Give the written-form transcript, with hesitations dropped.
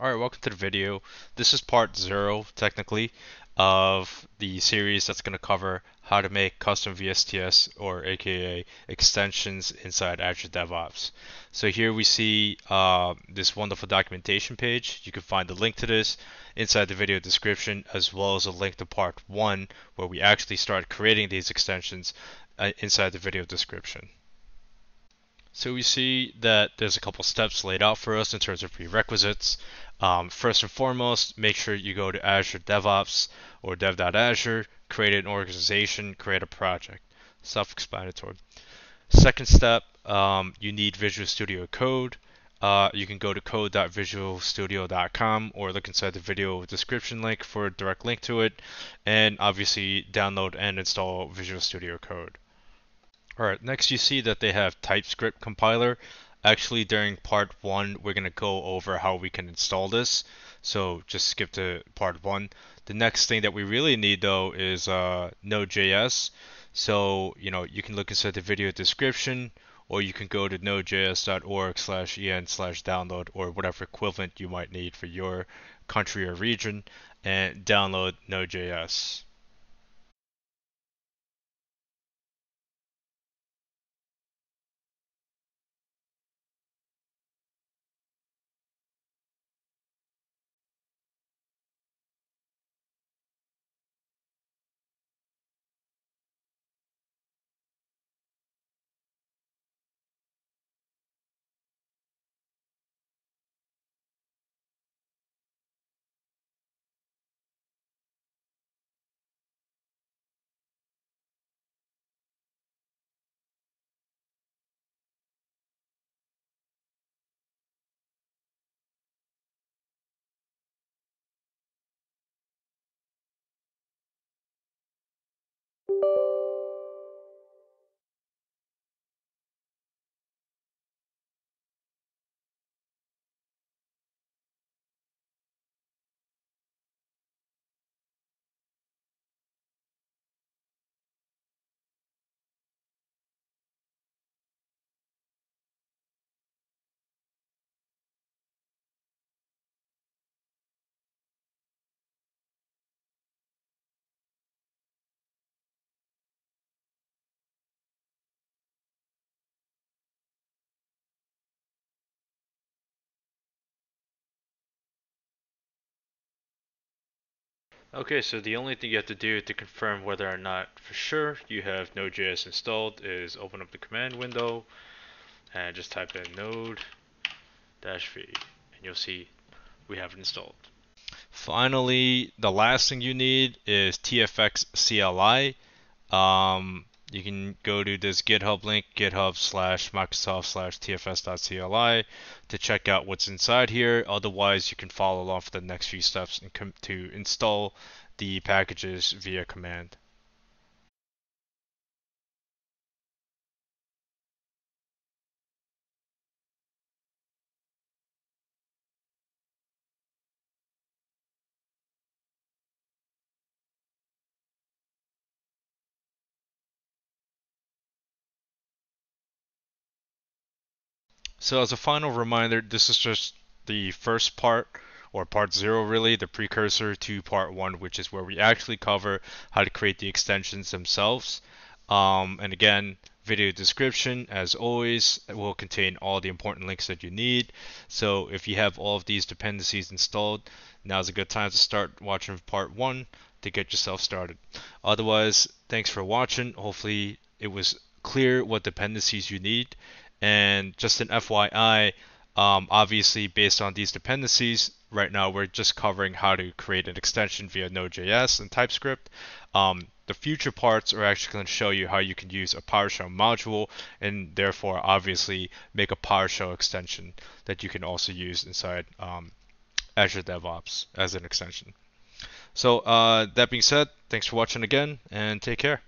Alright, welcome to the video. This is part 0, technically, of the series that's going to cover how to make custom VSTS, or aka extensions, inside Azure DevOps. So here we see this wonderful documentation page. You can find the link to this inside the video description, as well as a link to part 1, where we actually start creating these extensions inside the video description. So we see that there's a couple steps laid out for us in terms of prerequisites. First and foremost, make sure you go to Azure DevOps or dev.azure, create an organization, create a project. Self-explanatory. Second step, you need Visual Studio Code. You can go to code.visualstudio.com or look inside the video description link for a direct link to it, and obviously download and install Visual Studio Code. Alright, next you see that they have TypeScript compiler. Actually, during part 1, we're going to go over how we can install this. So just skip to part 1. The next thing that we really need, though, is Node.js. So, you know, you can look inside the video description, or you can go to nodejs.org/en/download, or whatever equivalent you might need for your country or region, and download Node.js. Okay, so the only thing you have to do to confirm whether or not for sure you have Node.js installed is open up the command window and just type in node-v, and you'll see we have it installed. Finally, the last thing you need is TFX CLI. You can go to this GitHub link, github.com/microsoft/tfs.cli, to check out what's inside here. Otherwise, you can follow along for the next few steps and come to install the packages via command. So as a final reminder, this is just the first part, or part 0 really, the precursor to part 1, which is where we actually cover how to create the extensions themselves. And again, video description, as always, will contain all the important links that you need. So if you have all of these dependencies installed, now's a good time to start watching part 1 to get yourself started. Otherwise, thanks for watching. Hopefully it was clear what dependencies you need. And just an FYI, obviously based on these dependencies, right now we're just covering how to create an extension via Node.js and TypeScript. The future parts are actually going to show you how you can use a PowerShell module and therefore obviously make a PowerShell extension that you can also use inside Azure DevOps as an extension. So that being said, thanks for watching again and take care.